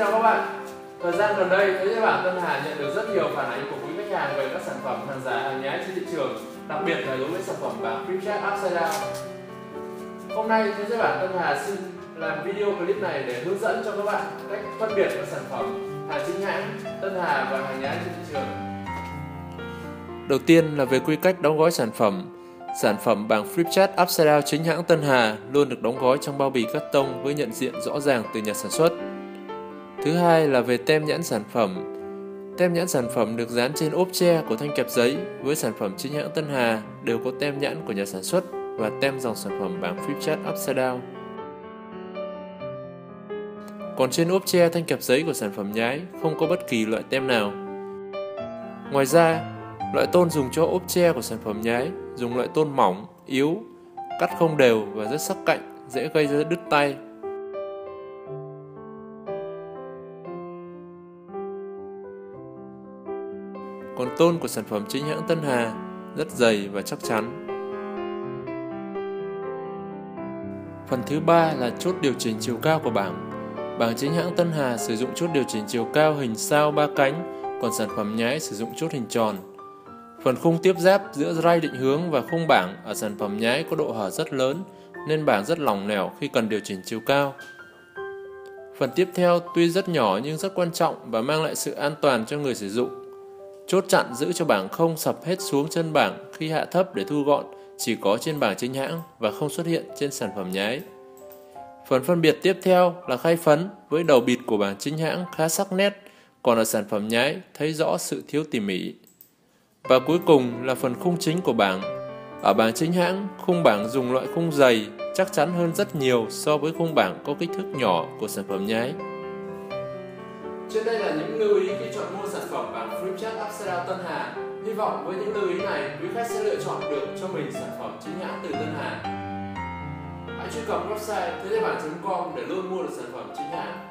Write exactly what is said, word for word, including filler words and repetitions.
chào các bạn. Thời gian gần đây, Thế Giới Bảng Tân Hà nhận được rất nhiều phản ánh của quý khách hàng về các sản phẩm hàng giả hàng nhái trên thị trường, đặc biệt là đối với sản phẩm bảng Flipchart Upside Down. Hôm nay, Thế Giới Bảng Tân Hà xin làm video clip này để hướng dẫn cho các bạn cách phân biệt các sản phẩm hàng chính hãng, Tân Hà và hàng nhái trên thị trường. Đầu tiên là về quy cách đóng gói sản phẩm. Sản phẩm bảng Flipchart Upside Down chính hãng Tân Hà luôn được đóng gói trong bao bì cắt tông với nhận diện rõ ràng từ nhà sản xuất. Thứ hai là về tem nhãn sản phẩm. Tem nhãn sản phẩm được dán trên ốp tre của thanh kẹp giấy. Với sản phẩm chính hãng Tân Hà đều có tem nhãn của nhà sản xuất và tem dòng sản phẩm bảng Flipchart Upside Down. Còn trên ốp tre thanh kẹp giấy của sản phẩm nhái không có bất kỳ loại tem nào. Ngoài ra, loại tôn dùng cho ốp tre của sản phẩm nhái dùng loại tôn mỏng, yếu, cắt không đều và rất sắc cạnh, dễ gây ra đứt tay. Còn tôn của sản phẩm chính hãng Tân Hà rất dày và chắc chắn. Phần thứ ba là chốt điều chỉnh chiều cao của bảng. Bảng chính hãng Tân Hà sử dụng chốt điều chỉnh chiều cao hình sao ba cánh, còn sản phẩm nhái sử dụng chốt hình tròn. Phần khung tiếp giáp giữa ray định hướng và khung bảng ở sản phẩm nhái có độ hở rất lớn nên bảng rất lỏng lẻo khi cần điều chỉnh chiều cao. Phần tiếp theo tuy rất nhỏ nhưng rất quan trọng và mang lại sự an toàn cho người sử dụng. Chốt chặn giữ cho bảng không sập hết xuống chân bảng khi hạ thấp để thu gọn chỉ có trên bảng chính hãng và không xuất hiện trên sản phẩm nhái. Phần phân biệt tiếp theo là khay phấn với đầu bịt của bảng chính hãng khá sắc nét, còn ở sản phẩm nhái thấy rõ sự thiếu tỉ mỉ. Và cuối cùng là phần khung chính của bảng. Ở bảng chính hãng, khung bảng dùng loại khung dày chắc chắn hơn rất nhiều so với khung bảng có kích thước nhỏ của sản phẩm nhái. Trên đây là những lưu ý khi chọn mua sản phẩm bảng Flipchart Upside Down Tân Hà. Hy vọng với những lưu ý này, quý khách sẽ lựa chọn được cho mình sản phẩm chính hãng từ Tân Hà. Hãy truy cập website thế giới bảng chấm com để luôn mua được sản phẩm chính hãng.